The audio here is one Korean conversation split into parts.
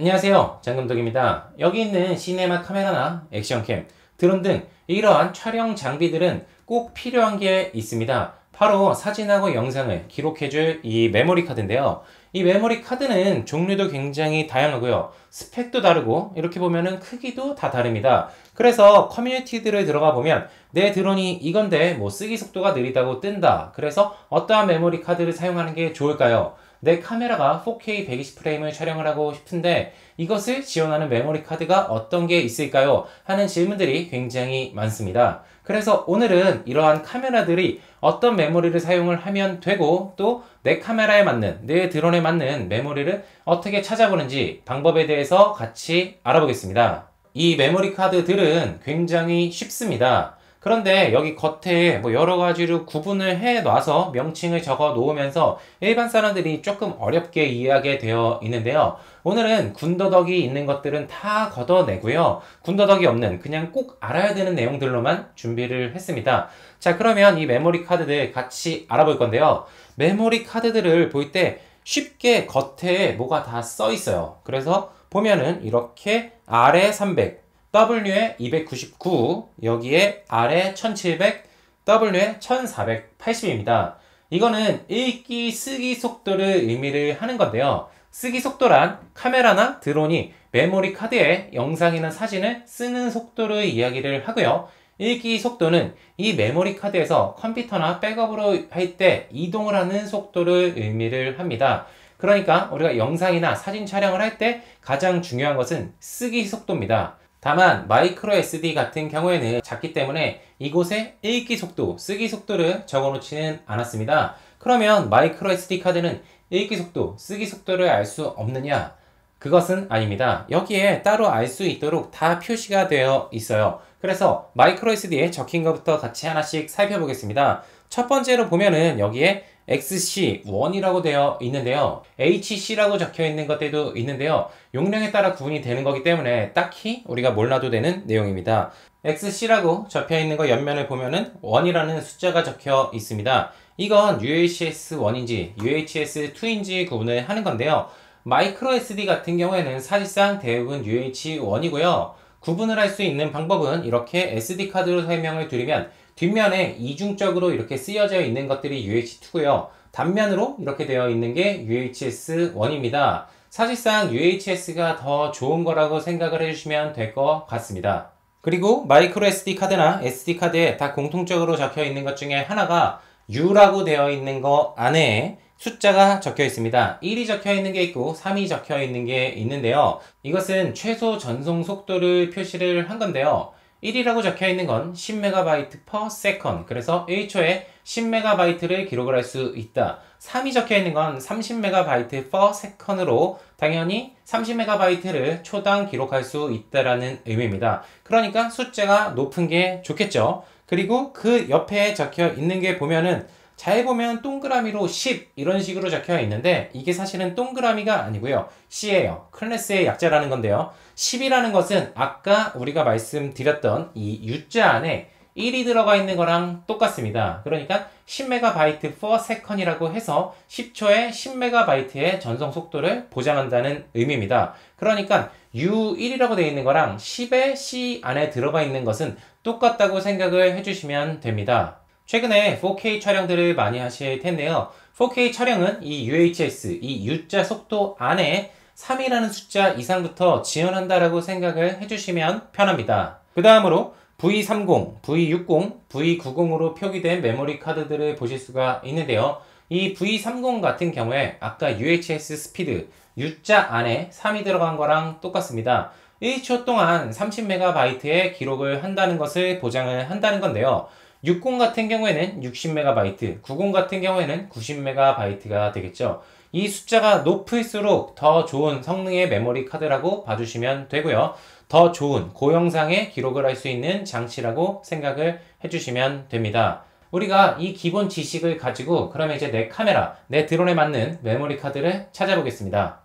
안녕하세요, 장금덕입니다. 여기 있는 시네마 카메라나 액션캠, 드론 등 이러한 촬영 장비들은 꼭 필요한 게 있습니다. 바로 사진하고 영상을 기록해줄 이 메모리 카드인데요. 이 메모리 카드는 종류도 굉장히 다양하고요, 스펙도 다르고, 이렇게 보면은 크기도 다 다릅니다. 그래서 커뮤니티들을 들어가 보면 내 드론이 이건데 뭐 쓰기 속도가 느리다고 뜬다, 그래서 어떠한 메모리 카드를 사용하는 게 좋을까요? 내 카메라가 4K 120프레임을 촬영을 하고 싶은데 이것을 지원하는 메모리 카드가 어떤 게 있을까요? 하는 질문들이 굉장히 많습니다. 그래서 오늘은 이러한 카메라들이 어떤 메모리를 사용을 하면 되고, 또 내 카메라에 맞는, 내 드론에 맞는 메모리를 어떻게 찾아보는지 방법에 대해서 같이 알아보겠습니다. 이 메모리 카드들은 굉장히 쉽습니다. 그런데 여기 겉에 뭐 여러 가지로 구분을 해 놔서 명칭을 적어 놓으면서 일반 사람들이 조금 어렵게 이해하게 되어 있는데요. 오늘은 군더더기 있는 것들은 다 걷어내고요, 군더더기 없는 그냥 꼭 알아야 되는 내용들로만 준비를 했습니다. 자, 그러면 이 메모리 카드들 같이 알아볼 건데요. 메모리 카드들을 볼 때 쉽게 겉에 뭐가 다 써 있어요. 그래서 보면은 이렇게 R에 300, W에 299, 여기에 R에 1700, W에 1480입니다. 이거는 읽기 쓰기 속도를 의미를 하는 건데요. 쓰기 속도란 카메라나 드론이 메모리 카드에 영상이나 사진을 쓰는 속도를 이야기를 하고요, 읽기 속도는 이 메모리 카드에서 컴퓨터나 백업으로 할 때 이동을 하는 속도를 의미를 합니다. 그러니까 우리가 영상이나 사진 촬영을 할 때 가장 중요한 것은 쓰기 속도입니다. 다만 마이크로 SD 같은 경우에는 작기 때문에 이곳에 읽기 속도, 쓰기 속도를 적어 놓지는 않았습니다. 그러면 마이크로 SD 카드는 읽기 속도, 쓰기 속도를 알 수 없느냐? 그것은 아닙니다. 여기에 따로 알 수 있도록 다 표시가 되어 있어요. 그래서 마이크로 SD에 적힌 것부터 같이 하나씩 살펴보겠습니다. 첫 번째로 보면은 여기에 XC1이라고 되어 있는데요, HC라고 적혀 있는 것들도 있는데요, 용량에 따라 구분이 되는 거기 때문에 딱히 우리가 몰라도 되는 내용입니다. XC라고 적혀 있는 거 옆면을 보면은 1이라는 숫자가 적혀 있습니다. 이건 UHS-1인지 UHS-2인지 구분을 하는 건데요, 마이크로 SD 같은 경우에는 사실상 대부분 UH-1이고요, 구분을 할 수 있는 방법은 이렇게 SD카드로 설명을 드리면 뒷면에 이중적으로 이렇게 쓰여져 있는 것들이 UH2고요, 단면으로 이렇게 되어 있는 게 UHS1입니다. 사실상 UHS가 더 좋은 거라고 생각을 해주시면 될 것 같습니다. 그리고 마이크로 SD카드나 SD카드에 다 공통적으로 적혀 있는 것 중에 하나가 U라고 되어 있는 거 안에 숫자가 적혀 있습니다. 1이 적혀 있는 게 있고 3이 적혀 있는 게 있는데요, 이것은 최소 전송 속도를 표시를 한 건데요, 1이라고 적혀 있는 건 10MB/s, 그래서 1초에 10MB를 기록을 할 수 있다. 3이 적혀 있는 건 30MB/s으로 당연히 30MB를 초당 기록할 수 있다라는 의미입니다. 그러니까 숫자가 높은 게 좋겠죠. 그리고 그 옆에 적혀 있는 게 보면은 잘 보면 동그라미로 10 이런 식으로 적혀 있는데, 이게 사실은 동그라미가 아니고요, C예요. 클래스의 약자라는 건데요, 10이라는 것은 아까 우리가 말씀드렸던 이 U자 안에 1이 들어가 있는 거랑 똑같습니다. 그러니까 10MB/s이라고 해서 10초에 10MB의 전송 속도를 보장한다는 의미입니다. 그러니까 U1이라고 되어 있는 거랑 10의 C 안에 들어가 있는 것은 똑같다고 생각을 해주시면 됩니다. 최근에 4K 촬영들을 많이 하실 텐데요, 4K 촬영은 이 UHS, 이 U자 속도 안에 3이라는 숫자 이상부터 지원한다라고 생각을 해주시면 편합니다. 그 다음으로 V30, V60, V90으로 표기된 메모리 카드들을 보실 수가 있는데요, 이 V30 같은 경우에 아까 UHS 스피드, U자 안에 3이 들어간 거랑 똑같습니다. 1초 동안 30MB의 기록을 한다는 것을 보장을 한다는 건데요, 60 같은 경우에는 60MB, 90 같은 경우에는 90MB가 되겠죠. 이 숫자가 높을수록 더 좋은 성능의 메모리 카드라고 봐주시면 되고요, 더 좋은 고영상의 기록을 할 수 있는 장치라고 생각을 해주시면 됩니다. 우리가 이 기본 지식을 가지고 그러면 이제 내 카메라, 내 드론에 맞는 메모리 카드를 찾아보겠습니다.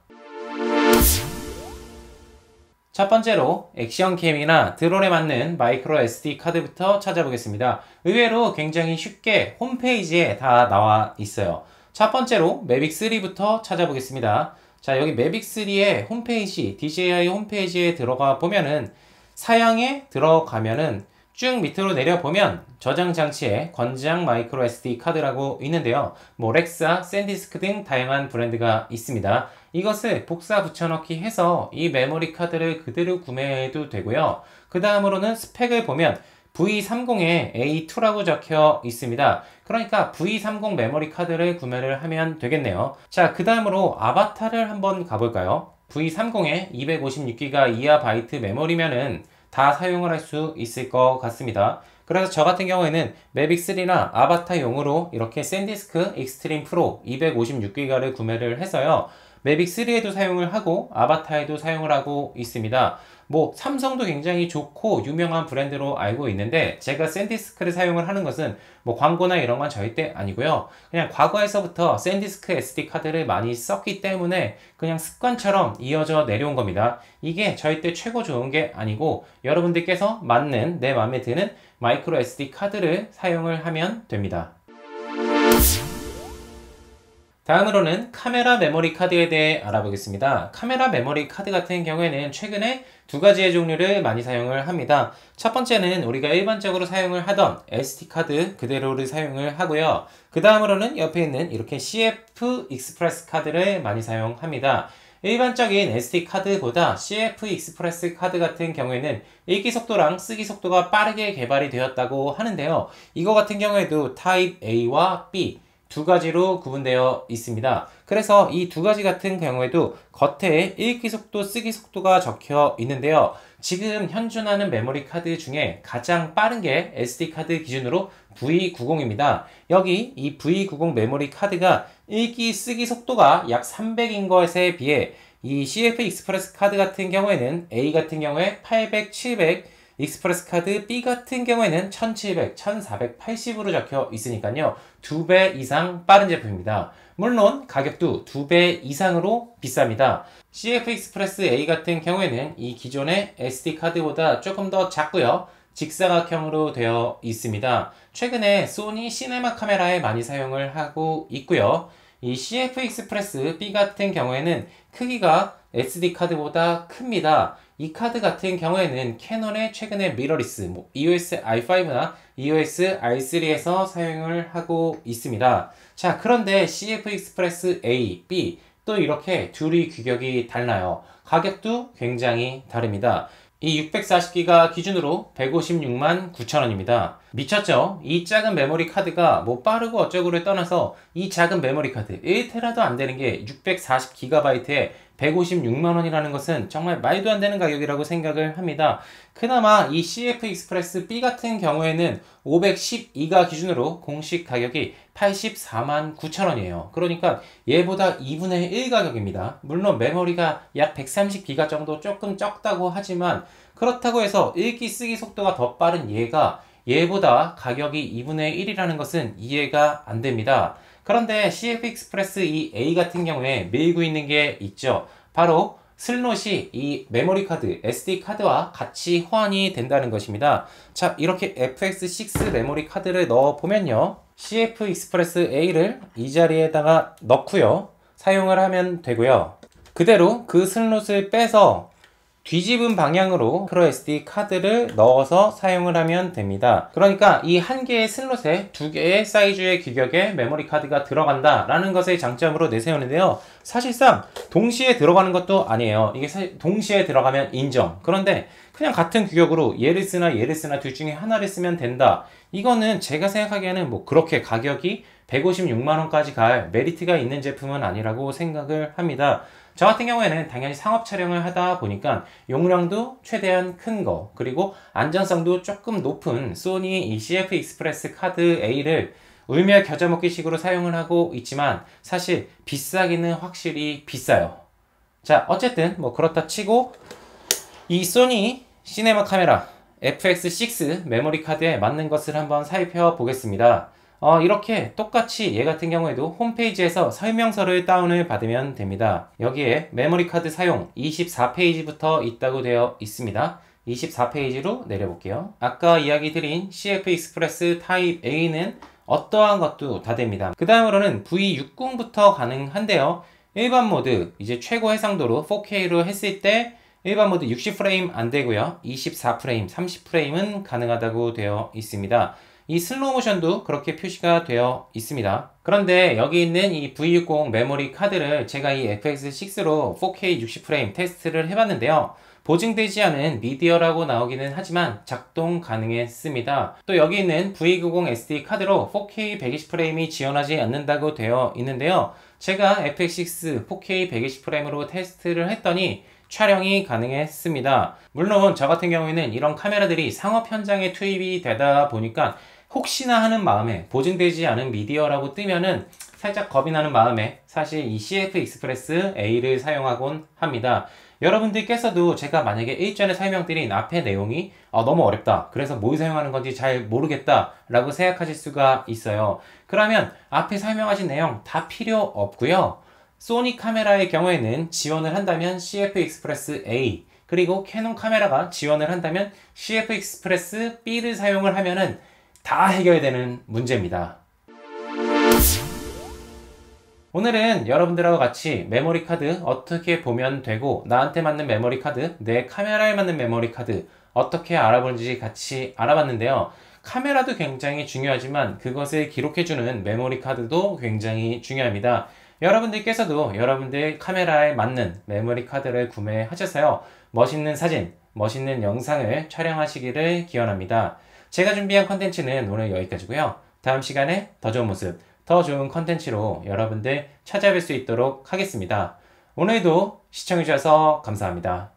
첫 번째로 액션캠이나 드론에 맞는 마이크로 SD 카드부터 찾아보겠습니다. 의외로 굉장히 쉽게 홈페이지에 다 나와 있어요. 첫 번째로 매빅3부터 찾아보겠습니다. 자, 여기 매빅3의 홈페이지, DJI 홈페이지에 들어가 보면은 사양에 들어가면은 쭉 밑으로 내려보면 저장 장치에 권장 마이크로 SD 카드라고 있는데요. 뭐 렉사, 샌디스크 등 다양한 브랜드가 있습니다. 이것을 복사 붙여넣기 해서 이 메모리 카드를 그대로 구매해도 되고요. 그 다음으로는 스펙을 보면 V30에 A2라고 적혀 있습니다. 그러니까 V30 메모리 카드를 구매를 하면 되겠네요. 자, 그 다음으로 아바타를 한번 가볼까요? V30에 256기가 이하 바이트 메모리면은 다 사용을 할 수 있을 것 같습니다. 그래서 저 같은 경우에는 매빅3나 아바타용으로 이렇게 샌디스크 익스트림 프로 256기가를 구매를 해서요. 매빅3에도 사용을 하고 아바타에도 사용을 하고 있습니다. 뭐 삼성도 굉장히 좋고 유명한 브랜드로 알고 있는데, 제가 샌디스크를 사용을 하는 것은 뭐 광고나 이런 건 절대 아니고요. 그냥 과거에서부터 샌디스크 SD 카드를 많이 썼기 때문에 그냥 습관처럼 이어져 내려온 겁니다. 이게 절대 최고 좋은 게 아니고 여러분들께서 맞는, 내 마음에 드는 마이크로 SD 카드를 사용을 하면 됩니다. 다음으로는 카메라 메모리 카드에 대해 알아보겠습니다. 카메라 메모리 카드 같은 경우에는 최근에 두 가지의 종류를 많이 사용을 합니다. 첫 번째는 우리가 일반적으로 사용을 하던 SD카드 그대로를 사용을 하고요. 그 다음으로는 옆에 있는 이렇게 CF 익스프레스 카드를 많이 사용합니다. 일반적인 SD카드보다 CF 익스프레스 카드 같은 경우에는 읽기 속도랑 쓰기 속도가 빠르게 개발이 되었다고 하는데요. 이거 같은 경우에도 타입 A와 B 두 가지로 구분되어 있습니다. 그래서 이 두 가지 같은 경우에도 겉에 읽기 속도, 쓰기 속도가 적혀 있는데요. 지금 현존하는 메모리 카드 중에 가장 빠른 게 SD 카드 기준으로 V90입니다. 여기 이 V90 메모리 카드가 읽기, 쓰기 속도가 약 300인 것에 비해 이 CF 익스프레스 카드 같은 경우에는 A 같은 경우에 800, 700, 익스프레스 카드 B 같은 경우에는 1700, 1480으로 적혀 있으니까요. 2배 이상 빠른 제품입니다. 물론 가격도 2배 이상으로 비쌉니다. CF 익스프레스 A 같은 경우에는 이 기존의 SD카드보다 조금 더 작고요. 직사각형으로 되어 있습니다. 최근에 소니 시네마 카메라에 많이 사용을 하고 있고요. 이 CF 익스프레스 B 같은 경우에는 크기가 SD카드보다 큽니다. 이 카드 같은 경우에는 캐논의 최근에 미러리스, 뭐 EOS i5나 EOS i3에서 사용을 하고 있습니다. 자, 그런데 CF 익스프레스 A, B 또 이렇게 둘이 규격이 달라요. 가격도 굉장히 다릅니다. 이 640기가 기준으로 1,569,000원입니다. 미쳤죠? 이 작은 메모리 카드가 뭐 빠르고 어쩌고를 떠나서 이 작은 메모리 카드 1테라도 안 되는 게 640GB에 1,560,000원이라는 것은 정말 말도 안 되는 가격이라고 생각을 합니다. 그나마 이 CF 익스프레스 B 같은 경우에는 512가 기준으로 공식 가격이 849,000원이에요. 그러니까 얘보다 2분의 1 가격입니다. 물론 메모리가 약 130기가 정도 조금 적다고 하지만, 그렇다고 해서 읽기 쓰기 속도가 더 빠른 얘보다 가격이 2분의 1이라는 것은 이해가 안 됩니다. 그런데 CF 익스프레스 이 A 같은 경우에 밀고 있는 게 있죠. 바로 슬롯이 이 메모리 카드, SD 카드와 같이 호환이 된다는 것입니다. 자, 이렇게 FX6 메모리 카드를 넣어보면요. CF 익스프레스 A를 이 자리에다가 넣고요. 사용을 하면 되고요. 그대로 그 슬롯을 빼서 뒤집은 방향으로 마이크로 SD 카드를 넣어서 사용을 하면 됩니다. 그러니까 이 한 개의 슬롯에 두 개의 사이즈의 규격의 메모리 카드가 들어간다라는 것을 장점으로 내세우는데요. 사실상 동시에 들어가는 것도 아니에요. 이게 사실 동시에 들어가면 인정. 그런데 그냥 같은 규격으로 얘를 쓰나 둘 중에 하나를 쓰면 된다. 이거는 제가 생각하기에는 뭐 그렇게 가격이 1,560,000원까지 갈 메리트가 있는 제품은 아니라고 생각을 합니다. 저 같은 경우에는 당연히 상업 촬영을 하다 보니까 용량도 최대한 큰 거, 그리고 안전성도 조금 높은 소니 이 CF 익스프레스 카드 A를 울며 겨자 먹기 식으로 사용을 하고 있지만, 사실 비싸기는 확실히 비싸요. 자, 어쨌든 뭐 그렇다 치고 이 소니 시네마 카메라 FX6 메모리 카드에 맞는 것을 한번 살펴보겠습니다. 이렇게 똑같이 얘 같은 경우에도 홈페이지에서 설명서를 다운을 받으면 됩니다. 여기에 메모리 카드 사용 24페이지부터 있다고 되어 있습니다. 24페이지로 내려볼게요. 아까 이야기 드린 CF 익스프레스 타입 A는 어떠한 것도 다 됩니다. 그 다음으로는 V60부터 가능한데요. 일반 모드 이제 최고 해상도로 4K로 했을 때 일반 모드 60프레임 안 되고요, 24프레임, 30프레임은 가능하다고 되어 있습니다. 이 슬로우 모션도 그렇게 표시가 되어 있습니다. 그런데 여기 있는 이 V60 메모리 카드를 제가 이 FX6로 4K 60프레임 테스트를 해봤는데요, 보증되지 않은 미디어라고 나오기는 하지만 작동 가능했습니다. 또 여기 있는 V90 SD 카드로 4K 120프레임이 지원하지 않는다고 되어 있는데요, 제가 FX6 4K 120프레임으로 테스트를 했더니 촬영이 가능했습니다. 물론 저 같은 경우에는 이런 카메라들이 상업 현장에 투입이 되다 보니까 혹시나 하는 마음에 보증되지 않은 미디어라고 뜨면은 살짝 겁이 나는 마음에 사실 이 CF 익스프레스 A를 사용하곤 합니다. 여러분들께서도 제가 만약에 일전에 설명드린 앞에 내용이 너무 어렵다, 그래서 뭘 사용하는 건지 잘 모르겠다 라고 생각하실 수가 있어요. 그러면 앞에 설명하신 내용 다 필요 없고요, 소니 카메라의 경우에는 지원을 한다면 CF 익스프레스 A, 그리고 캐논 카메라가 지원을 한다면 CF 익스프레스 B를 사용을 하면은 다 해결되는 문제입니다. 오늘은 여러분들하고 같이 메모리 카드 어떻게 보면 되고, 나한테 맞는 메모리 카드, 내 카메라에 맞는 메모리 카드 어떻게 알아보는지 같이 알아봤는데요, 카메라도 굉장히 중요하지만 그것을 기록해주는 메모리 카드도 굉장히 중요합니다. 여러분들께서도 여러분들 카메라에 맞는 메모리 카드를 구매하셔서요, 멋있는 사진, 멋있는 영상을 촬영하시기를 기원합니다. 제가 준비한 컨텐츠는 오늘 여기까지고요, 다음 시간에 더 좋은 모습, 더 좋은 컨텐츠로 여러분들 찾아뵐 수 있도록 하겠습니다. 오늘도 시청해주셔서 감사합니다.